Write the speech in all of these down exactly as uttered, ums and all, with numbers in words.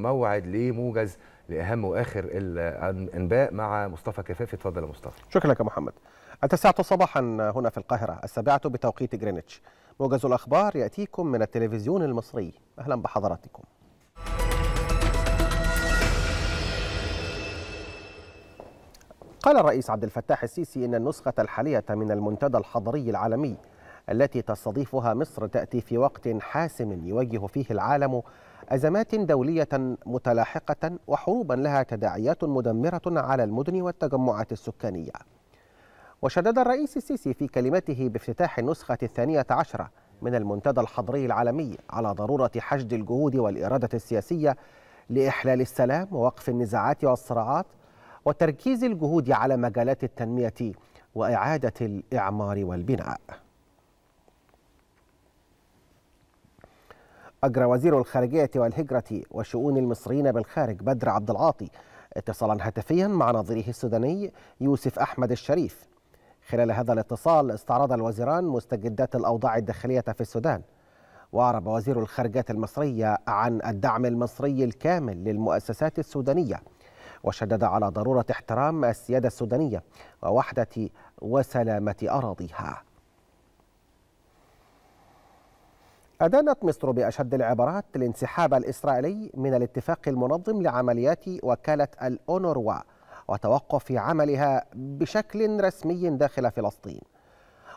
موعد لموجز لأهم وآخر الأنباء مع مصطفى كفافي. اتفضل يا مصطفى. شكرا لك يا محمد. التاسعة صباحا هنا في القاهرة، السابعة بتوقيت جرينتش. موجز الأخبار يأتيكم من التلفزيون المصري. أهلا بحضراتكم. قال الرئيس عبد الفتاح السيسي إن النسخة الحالية من المنتدى الحضري العالمي التي تستضيفها مصر تأتي في وقت حاسم يواجه فيه العالم أزمات دولية متلاحقة وحروبا لها تداعيات مدمرة على المدن والتجمعات السكانية. وشدد الرئيس السيسي في كلمته بافتتاح النسخة الثانية عشرة من المنتدى الحضري العالمي على ضرورة حشد الجهود والإرادة السياسية لإحلال السلام ووقف النزاعات والصراعات وتركيز الجهود على مجالات التنمية وإعادة الإعمار والبناء. أجرى وزير الخارجية والهجرة وشؤون المصريين بالخارج بدر عبد العاطي اتصالا هاتفيا مع نظيره السوداني يوسف أحمد الشريف. خلال هذا الاتصال استعرض الوزيران مستجدات الأوضاع الداخلية في السودان. وأعرب وزير الخارجية المصري عن الدعم المصري الكامل للمؤسسات السودانية، وشدد على ضرورة احترام السيادة السودانية ووحدة وسلامة أراضيها. أدانت مصر بأشد العبارات الانسحاب الإسرائيلي من الاتفاق المنظم لعمليات وكالة الأونروا وتوقف عملها بشكل رسمي داخل فلسطين.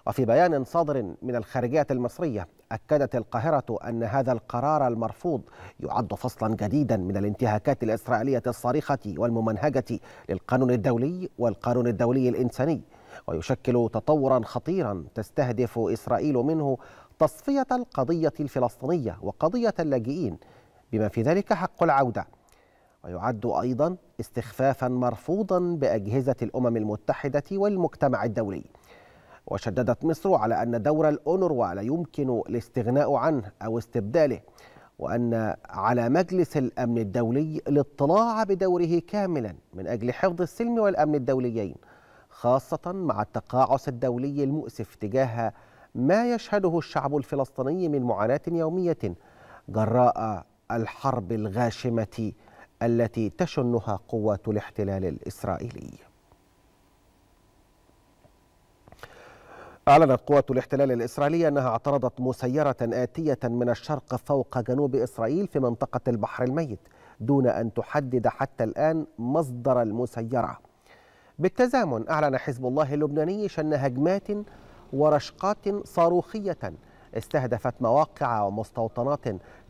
وفي بيان صادر من الخارجية المصرية أكدت القاهرة أن هذا القرار المرفوض يعد فصلا جديدا من الانتهاكات الإسرائيلية الصارخة والممنهجة للقانون الدولي والقانون الدولي الإنساني، ويشكل تطورا خطيرا تستهدف إسرائيل منه تصفية القضية الفلسطينية وقضية اللاجئين بما في ذلك حق العودة، ويعد أيضا استخفافا مرفوضا بأجهزة الأمم المتحدة والمجتمع الدولي. وشددت مصر على أن دور الأونروا لا يمكن الاستغناء عنه أو استبداله، وأن على مجلس الأمن الدولي الاطلاع بدوره كاملا من أجل حفظ السلم والأمن الدوليين، خاصة مع التقاعس الدولي المؤسف تجاه ما يشهده الشعب الفلسطيني من معاناة يومية جراء الحرب الغاشمة التي تشنها قوة الاحتلال الإسرائيلي. أعلنت قوة الاحتلال الإسرائيلي أنها اعترضت مسيرة آتية من الشرق فوق جنوب إسرائيل في منطقة البحر الميت دون أن تحدد حتى الآن مصدر المسيرة. بالتزامن أعلن حزب الله اللبناني شن هجمات ورشقات صاروخية استهدفت مواقع ومستوطنات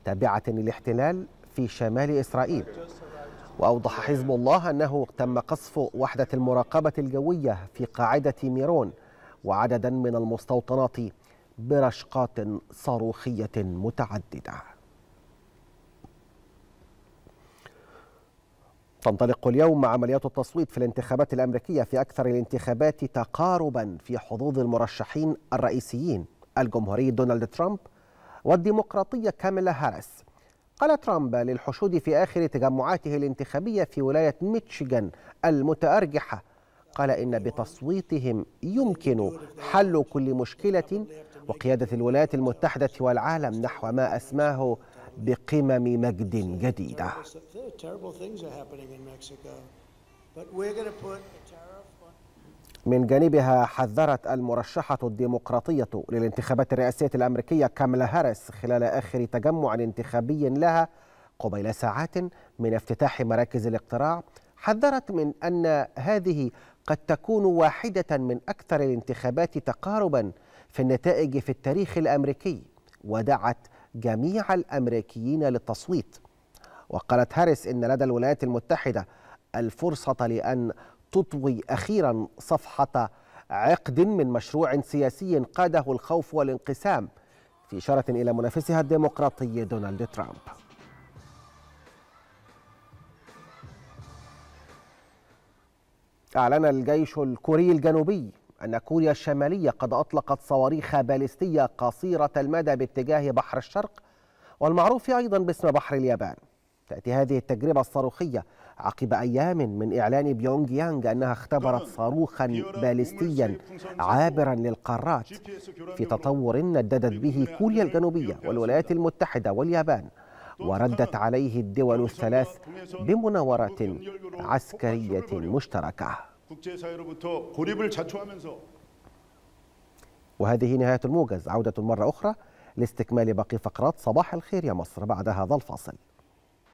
تابعة للاحتلال في شمال إسرائيل. وأوضح حزب الله أنه تم قصف وحدة المراقبة الجوية في قاعدة ميرون وعددا من المستوطنات برشقات صاروخية متعددة. تنطلق اليوم عمليات التصويت في الانتخابات الأمريكية في أكثر الانتخابات تقاربا في حظوظ المرشحين الرئيسيين الجمهوري دونالد ترامب والديمقراطية كاميلا هاريس. قال ترامب للحشود في آخر تجمعاته الانتخابية في ولاية ميشيغان المتأرجحة، قال إن بتصويتهم يمكن حل كل مشكلة وقيادة الولايات المتحدة والعالم نحو ما أسماه بقمم مجد جديدة. من جانبها حذرت المرشحة الديمقراطية للانتخابات الرئاسية الأمريكية كاميلا هاريس خلال آخر تجمع انتخابي لها قبيل ساعات من افتتاح مراكز الاقتراع، حذرت من أن هذه قد تكون واحدة من أكثر الانتخابات تقاربا في النتائج في التاريخ الأمريكي، ودعت جميع الأمريكيين للتصويت. وقالت هاريس إن لدى الولايات المتحدة الفرصة لأن تطوي أخيرا صفحة عقد من مشروع سياسي قاده الخوف والانقسام، في إشارة إلى منافسها الديمقراطي دونالد ترامب. أعلن الجيش الكوري الجنوبي أن كوريا الشمالية قد أطلقت صواريخ باليستية قصيرة المدى باتجاه بحر الشرق والمعروف أيضا باسم بحر اليابان. تأتي هذه التجربة الصاروخية عقب أيام من إعلان بيونج يانج أنها اختبرت صاروخا باليستيا عابرا للقارات في تطور نددت به كوريا الجنوبية والولايات المتحدة واليابان، وردت عليه الدول الثلاث بمناورات عسكرية مشتركة. وهذه نهاية الموجز، عودة مرة أخرى لاستكمال باقي فقرات صباح الخير يا مصر بعد هذا الفاصل.